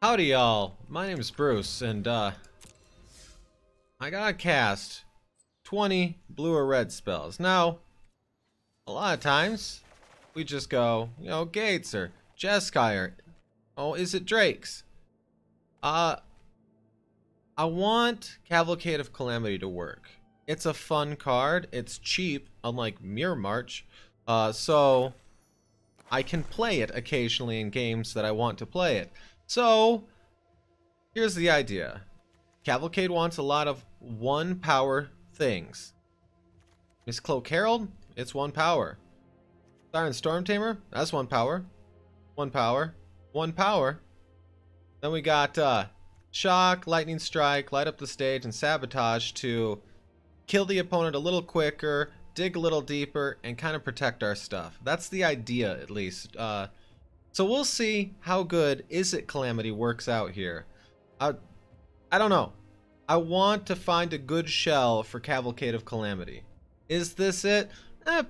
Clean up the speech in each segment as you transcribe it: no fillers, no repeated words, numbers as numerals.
Howdy y'all, my name is Bruce, and I gotta cast 20 blue or red spells. Now, a lot of times, we just go, you know, Gates or Jeskai or, oh, is it Drake's? I want Cavalcade of Calamity to work. It's a fun card, it's cheap, unlike Mirror March, so I can play it occasionally in games that I want to play it. So, here's the idea. Cavalcade wants a lot of one-power things. Mistcloak Herald, it's one power. Siren Storm Tamer, that's one power. One power. One power. Then we got Shock, Lightning Strike, Light Up the Stage, and Sabotage to kill the opponent a little quicker, dig a little deeper, and kind of protect our stuff. That's the idea, at least. So we'll see how good Is It Calamity works out here. I don't know. I want to find a good shell for Cavalcade of Calamity. Is this it?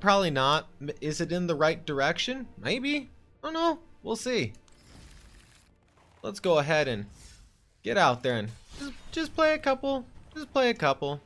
Probably not. Is it in the right direction? Maybe? I don't know. We'll see. Let's go ahead and get out there and just play a couple. Just play a couple.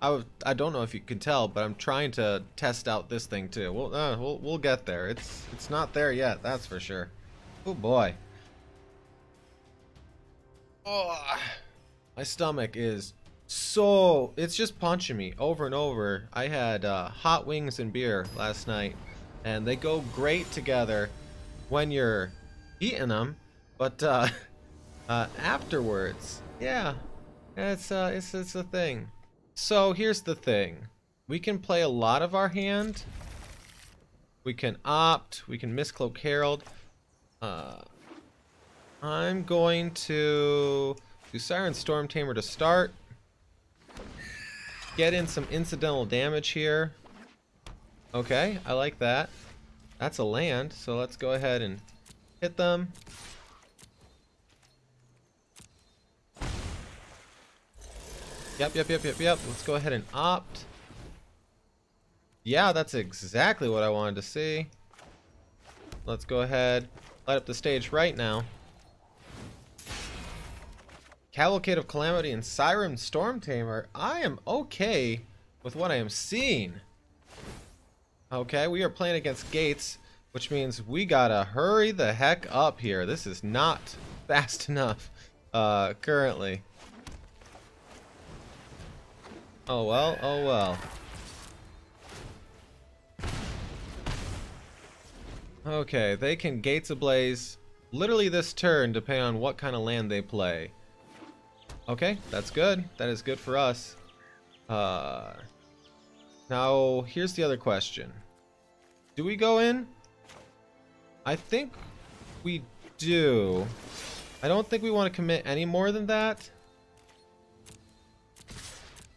I don't know if you can tell, but I'm trying to test out this thing too. We'll get there. It's not there yet, that's for sure. Oh boy. Oh, my stomach is so... It's just punching me over and over. I had hot wings and beer last night, and they go great together when you're eating them, but afterwards, yeah, it's a thing. So here's the thing, we can play a lot of our hand, we can opt, we can Mistcloak Herald. I'm going to do Siren Storm Tamer to start, get in some incidental damage here. Okay, I like that. That's a land, so let's go ahead and hit them. Yep. Let's go ahead and opt. Yeah, that's exactly what I wanted to see. Let's go ahead, light up the stage right now. Cavalcade of Calamity and Siren Storm Tamer. I am okay with what I am seeing. Okay, we are playing against Gates, which means we gotta hurry the heck up here. This is not fast enough currently. Oh well, oh well. Okay, they can Gates Ablaze literally this turn depending on what kind of land they play. Okay, that's good. That is good for us. Now, here's the other question. Do we go in? I think we do. I don't think we want to commit any more than that.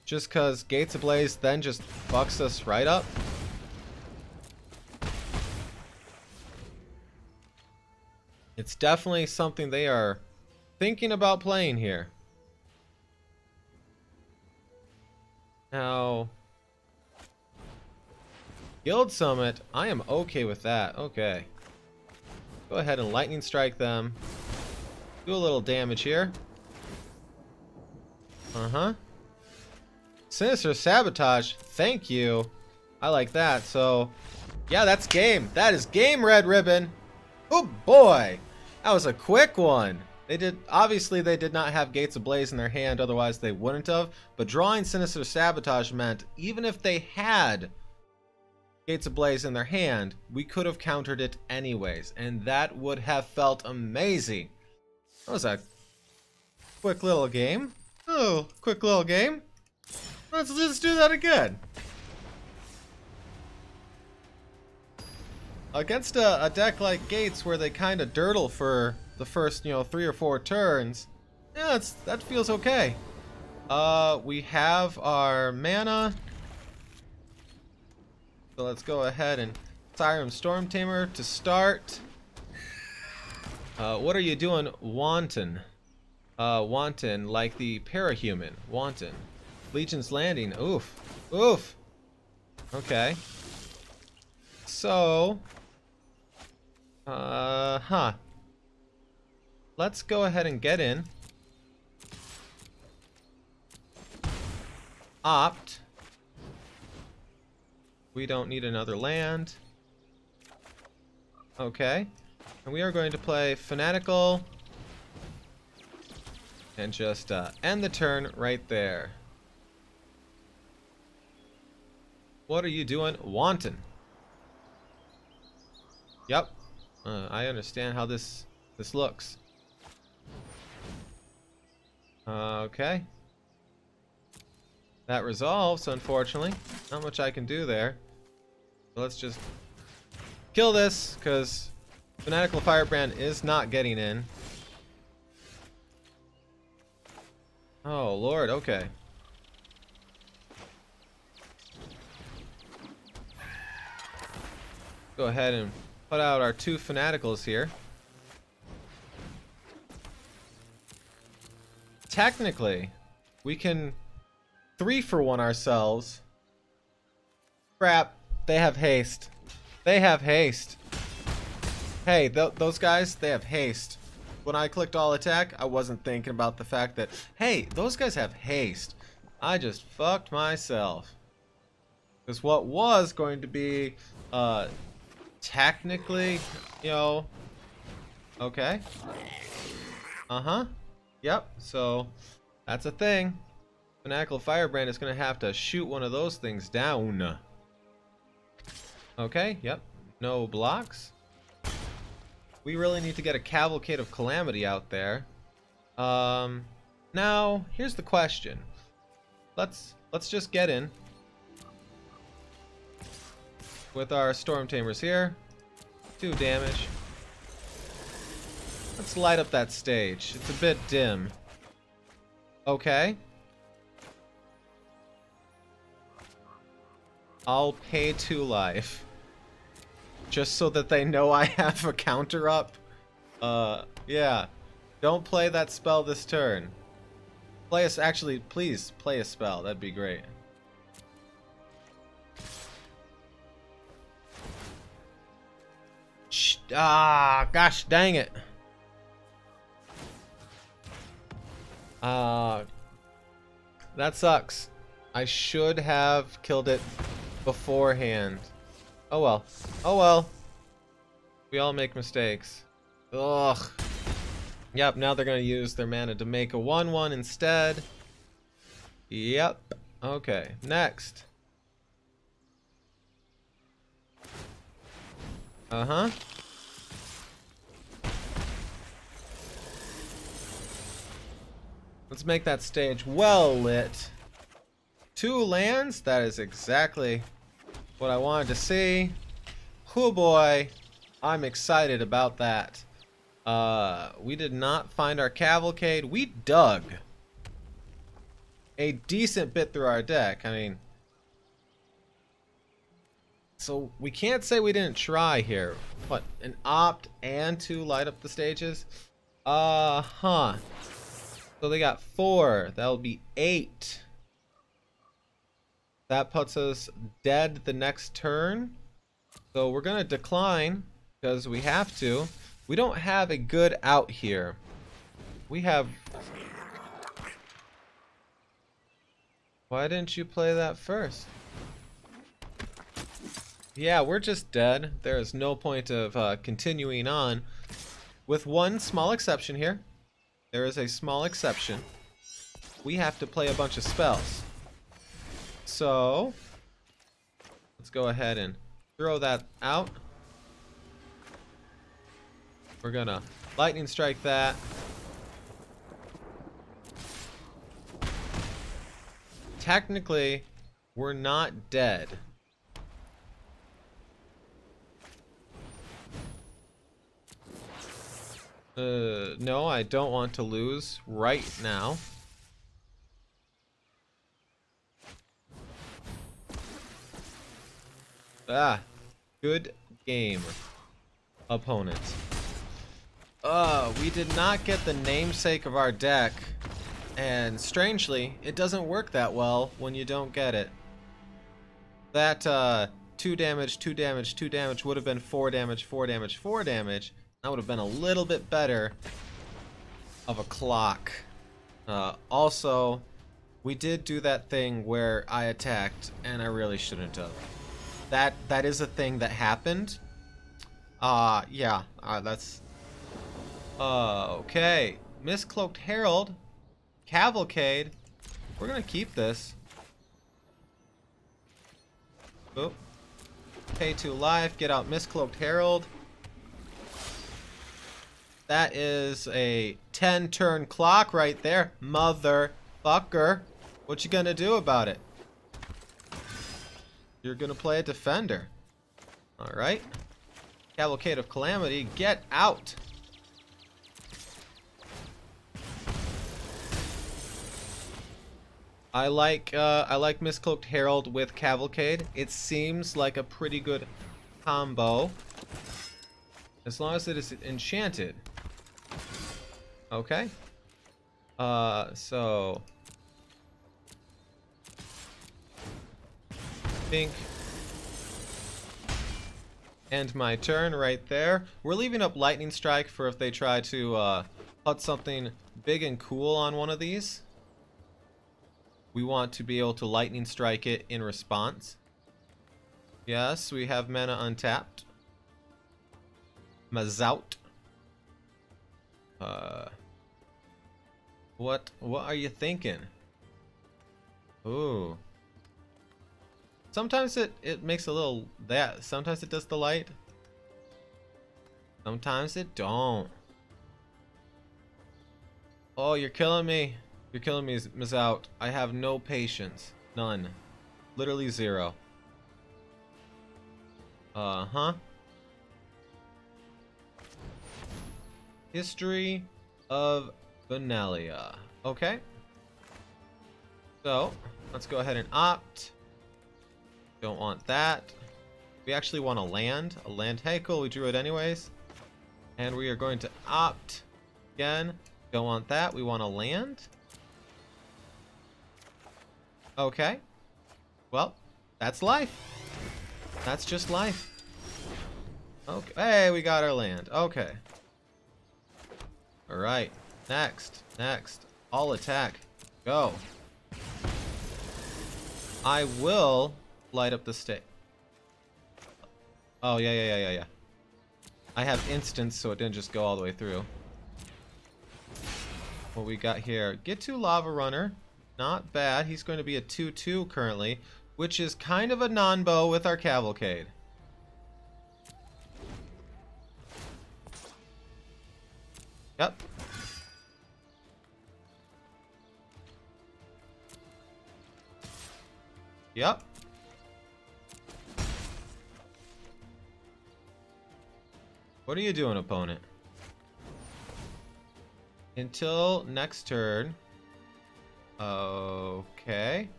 Just because Gates Ablaze then just fucks us right up. It's definitely something they are thinking about playing here. Now, Guild Summit, I am okay with that. Okay. Go ahead and Lightning Strike them. Do a little damage here. Uh-huh. Sinister Sabotage, thank you. I like that. So yeah, that's game. That is game, Red Ribbon. Oh boy, that was a quick one. They did, obviously they did not have Gates Ablaze in their hand, otherwise they wouldn't have, but drawing Sinister Sabotage meant even if they had Gates Ablaze in their hand, we could have countered it anyways, and that would have felt amazing. That was a quick little game. Oh, quick little game. Let's just do that again. Against a deck like Gates where they kind of dirtle for the first, you know, 3 or 4 turns, yeah, that feels okay. We have our mana. So let's go ahead and Siren Storm Tamer to start. What are you doing, Wanton? Wanton, like the parahuman. Wanton. Legion's Landing. Oof. Oof. Okay. So. let's go ahead and get in. Opt. We don't need another land. Okay. And we are going to play Fanatical. And just end the turn right there. What are you doing? Wanton. Yep. I understand how this looks. Okay. That resolves, unfortunately. Not much I can do there. So let's just kill this, because Fanatical Firebrand is not getting in. Oh, Lord, okay. Go ahead and put out our two Fanaticals here. Technically, we can 3-for-1 ourselves. Crap, they have haste. They have haste. Hey, those guys, they have haste. When I clicked all attack, I wasn't thinking about the fact that, hey, those guys have haste. I just fucked myself. Because what was going to be, technically, you know, okay. Uh-huh. Yep, so that's a thing. Fanatical Firebrand is going to have to shoot one of those things down. Okay, yep. No blocks. We really need to get a Cavalcade of Calamity out there. Now, here's the question. Let's just get in with our Storm Tamers here. Do damage. Let's light up that stage. It's a bit dim. Okay. I'll pay 2 life. Just so that they know I have a counter up. Yeah. Don't play that spell this turn. Actually, please play a spell. That'd be great. Ah, gosh dang it. That sucks. I should have killed it beforehand. Oh well. Oh well. We all make mistakes. Ugh. Yep, now they're going to use their mana to make a 1-1 instead. Yep. Okay, next. Uh-huh. Let's make that stage well lit. 2 lands? That is exactly what I wanted to see. Oh boy, I'm excited about that. We did not find our Cavalcade. We dug a decent bit through our deck. I mean, so we can't say we didn't try here. What, an opt and 2 light up the stages? Uh-huh. So they got 4. That'll be 8. That puts us dead the next turn. So we're going to decline because we have to. We don't have a good out here. We have... Why didn't you play that first? Yeah, we're just dead. There is no point of continuing on. With one small exception here. There is a small exception. We have to play a bunch of spells. So, let's go ahead and throw that out. We're gonna lightning strike that. Technically, we're not dead. No, I don't want to lose right now. Ah, good game, opponent. We did not get the namesake of our deck, and strangely, it doesn't work that well when you don't get it. That 2 damage, 2 damage, 2 damage would have been 4 damage, 4 damage, 4 damage. That would have been a little bit better of a clock. Also, we did do that thing where I attacked, and I really shouldn't have. That is a thing that happened. Yeah, that's... okay. Mistcloak Herald. Cavalcade. We're gonna keep this. Oop. Pay 2 life. Get out Mistcloak Herald. That is a 10-turn clock right there. Motherfucker. What you gonna do about it? You're gonna play a defender. Alright. Cavalcade of Calamity. Get out. I like Mistcloak Herald with Cavalcade. It seems like a pretty good combo. As long as it is enchanted. Okay. So think end my turn right there. We're leaving up Lightning Strike for if they try to put something big and cool on one of these. We want to be able to Lightning Strike it in response. Yes, we have mana untapped. Mazout. What are you thinking? Ooh. Sometimes it makes a little that. Sometimes it does the light. Sometimes it don't. Oh, you're killing me. You're killing me, Mazout. I have no patience. None. Literally zero. History of Benalia. Okay. So, let's go ahead and opt. Don't want that. We actually want a land. A land. Hey, cool. We drew it anyways. And we are going to opt again. Don't want that. We want a land. Okay. Well, that's life. That's just life. Okay. Hey, we got our land. Okay. Alright. Next. Next. All attack. Go. I will light up the stage. Oh, yeah. I have instants, so it didn't just go all the way through. What we got here? Ghitu Lavarunner. Not bad. He's going to be a 2-2 currently, which is kind of a non-bow with our Cavalcade. Yep. Yep. What are you doing, opponent? Until next turn... Okay.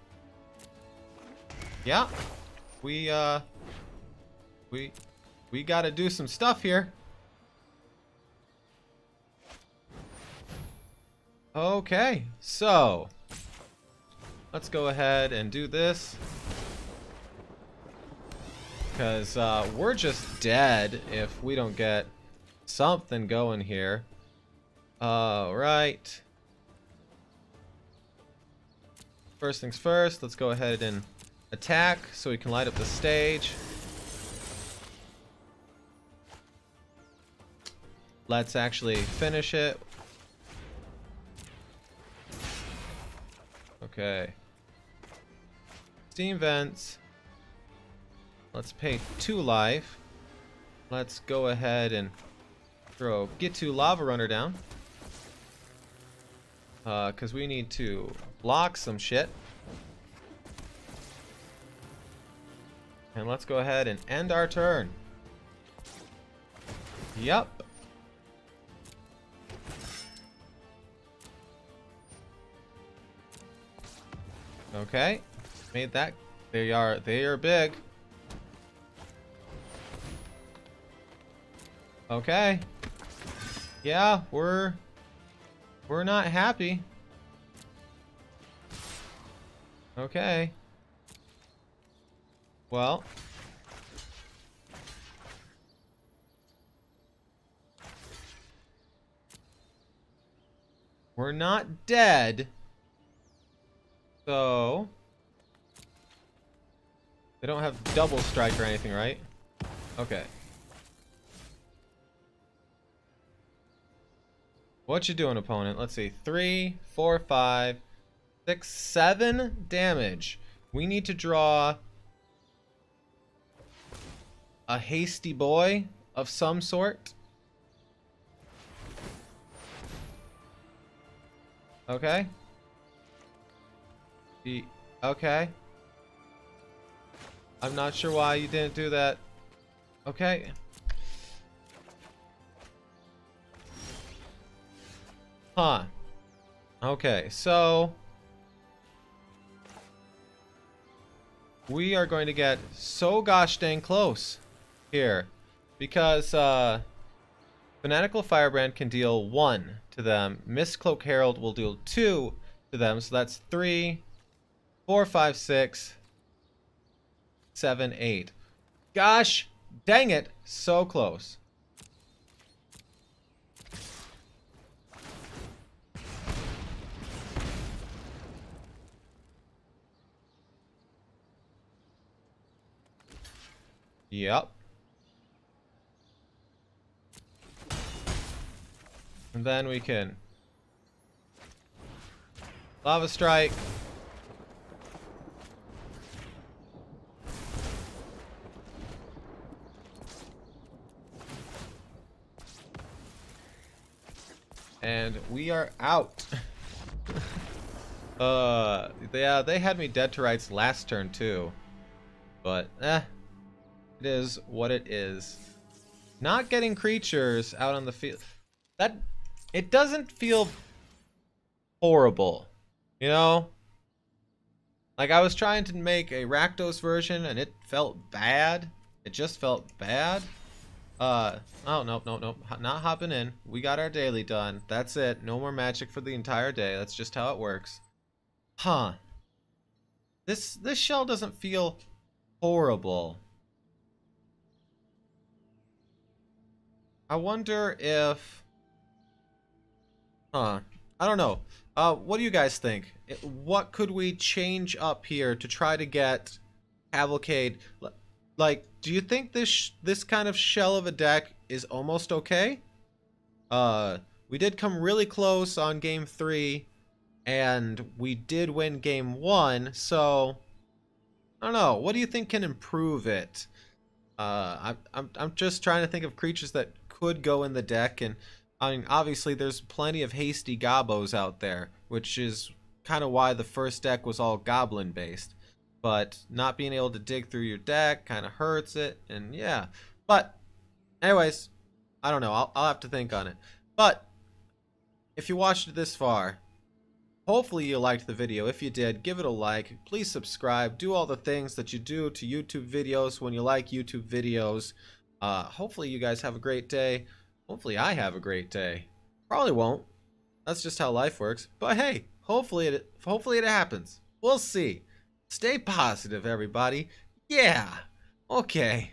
Yeah. We gotta do some stuff here. Okay. So, let's go ahead and do this. Because we're just dead if we don't get something going here. Alright. First things first, let's go ahead and attack so we can light up the stage. Let's actually finish it. Okay. Steam Vents. Let's pay 2 life. Let's go ahead and throw Ghitu Lavarunner down. Because we need to block some shit. And let's go ahead and end our turn. Yep. Okay. Made that. They are big. Okay. Yeah, we're not happy. Okay. Well. We're not dead. So... they don't have double strike or anything, right? Okay. What you doing, opponent? Let's see. 3, 4, 5, 6, 7 damage. We need to draw a hasty boy of some sort. Okay. Okay. I'm not sure why you didn't do that. Okay. Huh. Okay, so... we are going to get so gosh dang close here. Because, Fanatical Firebrand can deal 1 to them. Mistcloak Herald will deal 2 to them. So that's 3, 4, 5, 6, 7, 8. Gosh dang it, so close. Yep. And then we can Lava Strike. And we are out. Yeah, they had me dead to rights last turn too. But, eh. It is what it is. Not getting creatures out on the field. That... it doesn't feel horrible, you know? Like, I was trying to make a Rakdos version, and it felt bad. It just felt bad. Oh, nope, nope, nope. Not hopping in. We got our daily done. That's it. No more magic for the entire day. That's just how it works. Huh. This shell doesn't feel horrible. I wonder if... huh. I don't know. What do you guys think? What could we change up here to try to get Cavalcade? Like, do you think this kind of shell of a deck is almost okay? We did come really close on game 3, and we did win game 1, so... I don't know. What do you think can improve it? I'm just trying to think of creatures that could go in the deck, and... I mean, obviously, there's plenty of hasty gobbos out there, which is kind of why the first deck was all goblin-based. But not being able to dig through your deck kind of hurts it, and yeah. But, anyways, I don't know. I'll have to think on it. But, if you watched it this far, hopefully you liked the video. If you did, give it a like. Please subscribe. Do all the things that you do to YouTube videos when you like YouTube videos. Hopefully you guys have a great day. Hopefully I have a great day. Probably won't. That's just how life works. But hey, hopefully it happens. We'll see. Stay positive, everybody. Yeah. Okay.